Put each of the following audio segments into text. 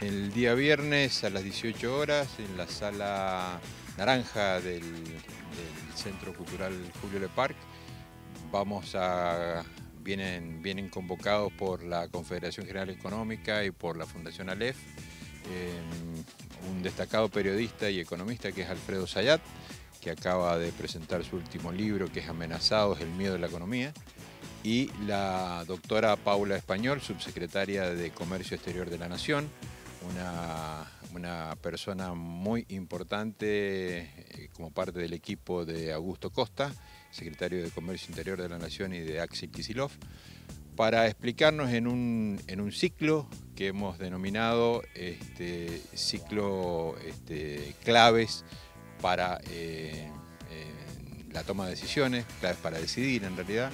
el día viernes a las 18 horas en la sala naranja del Centro Cultural Julio Le Parc. Vienen convocados por la Confederación General Económica y por la Fundación Alef, un destacado periodista y economista que es Alfredo Zayat, que acaba de presentar su último libro, que es Amenazados, el miedo de la economía, y la doctora Paula Español, subsecretaria de Comercio Exterior de la Nación, una persona muy importante como parte del equipo de Augusto Costa, secretario de Comercio Interior de la Nación, y de Axel Kicillof, para explicarnos en un ciclo que hemos denominado claves para la toma de decisiones, claves para decidir en realidad,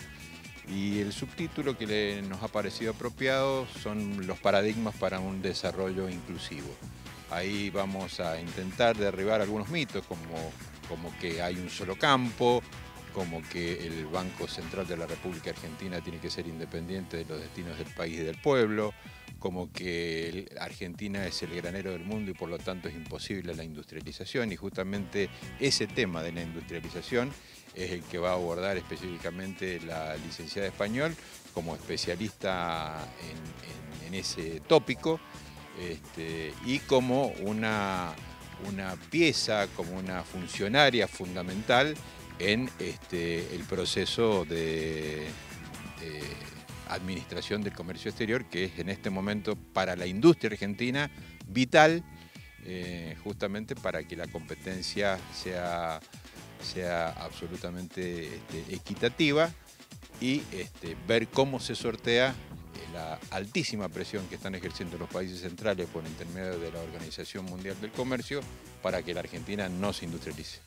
y el subtítulo que nos ha parecido apropiado son los paradigmas para un desarrollo inclusivo. Ahí vamos a intentar derribar algunos mitos, como que hay un solo campo, como que el Banco Central de la República Argentina tiene que ser independiente de los destinos del país y del pueblo, como que Argentina es el granero del mundo y por lo tanto es imposible la industrialización, y justamente ese tema de la industrialización es el que va a abordar específicamente la licenciada Español como especialista en ese tópico, y como una pieza, como una funcionaria fundamental en el proceso de administración del comercio exterior, que es en este momento para la industria argentina vital, justamente para que la competencia sea absolutamente equitativa, y ver cómo se sortea la altísima presión que están ejerciendo los países centrales por intermedio de la Organización Mundial del Comercio para que la Argentina no se industrialice.